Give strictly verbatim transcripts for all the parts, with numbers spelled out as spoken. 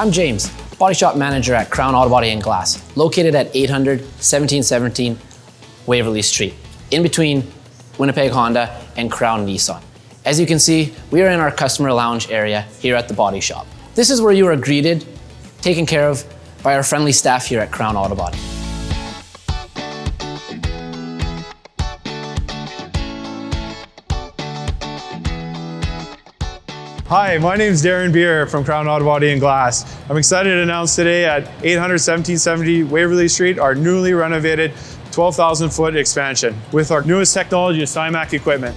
I'm James, body shop manager at Crown Autobody and Glass, located at eight hundred seventeen seventeen Waverley Street, in between Winnipeg Honda and Crown Nissan. As you can see, we are in our customer lounge area here at the body shop. This is where you are greeted, taken care of by our friendly staff here at Crown Autobody. Hi, my name's Darren Beer from Crown Autobody and Glass. I'm excited to announce today at eight hundred seventeen seventy Waverley Street, our newly renovated twelve thousand foot expansion with our newest technology of Symach equipment.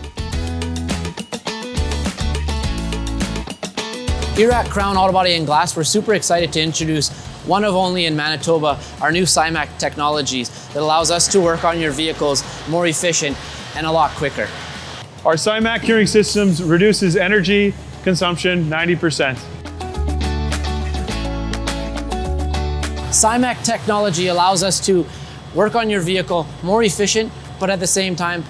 Here at Crown Autobody and Glass, we're super excited to introduce one of only in Manitoba, our new Symach technologies that allows us to work on your vehicles more efficient and a lot quicker. Our Symach curing systems reduces energy consumption ninety percent. Symach technology allows us to work on your vehicle more efficient, but at the same time,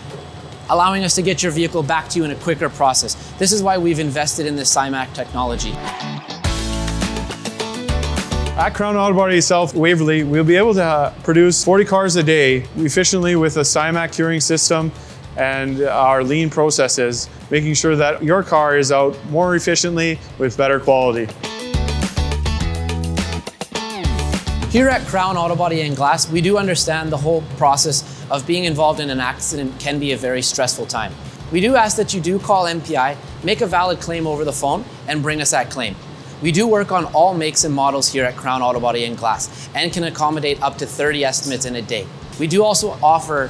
allowing us to get your vehicle back to you in a quicker process. This is why we've invested in this Symach technology. At Crown Autobody South Waverley, we'll be able to uh, produce forty cars a day efficiently with a Symach curing system and our lean processes, making sure that your car is out more efficiently with better quality. Here at Crown Autobody and Glass, we do understand the whole process of being involved in an accident can be a very stressful time. We do ask that you do call M P I, make a valid claim over the phone, and bring us that claim. We do work on all makes and models here at Crown Autobody and Glass and can accommodate up to thirty estimates in a day. We do also offer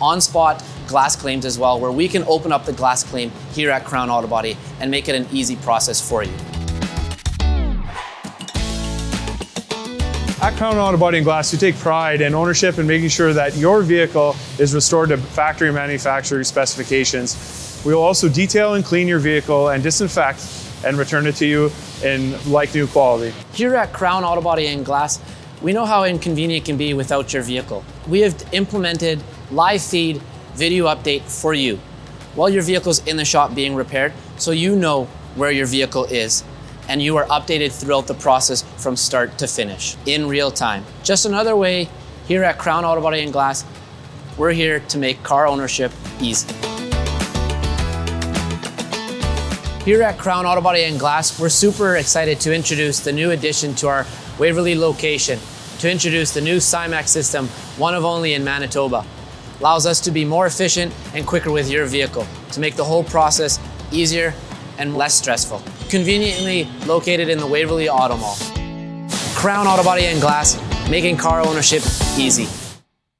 on-spot glass claims as well, where we can open up the glass claim here at Crown Autobody and make it an easy process for you. At Crown Autobody and Glass, we take pride and ownership in making sure that your vehicle is restored to factory manufacturer specifications. We will also detail and clean your vehicle and disinfect and return it to you in like new quality. Here at Crown Autobody and Glass, we know how inconvenient it can be without your vehicle. We have implemented live feed video update for you while your vehicle's in the shop being repaired, so you know where your vehicle is and you are updated throughout the process from start to finish in real time. Just another way here at Crown Autobody and Glass, we're here to make car ownership easy. Here at Crown Autobody and Glass, we're super excited to introduce the new addition to our Waverley location, to introduce the new Symach system, one of only in Manitoba. Allows us to be more efficient and quicker with your vehicle to make the whole process easier and less stressful. Conveniently located in the Waverley Auto Mall. Crown Autobody and Glass, making car ownership easy.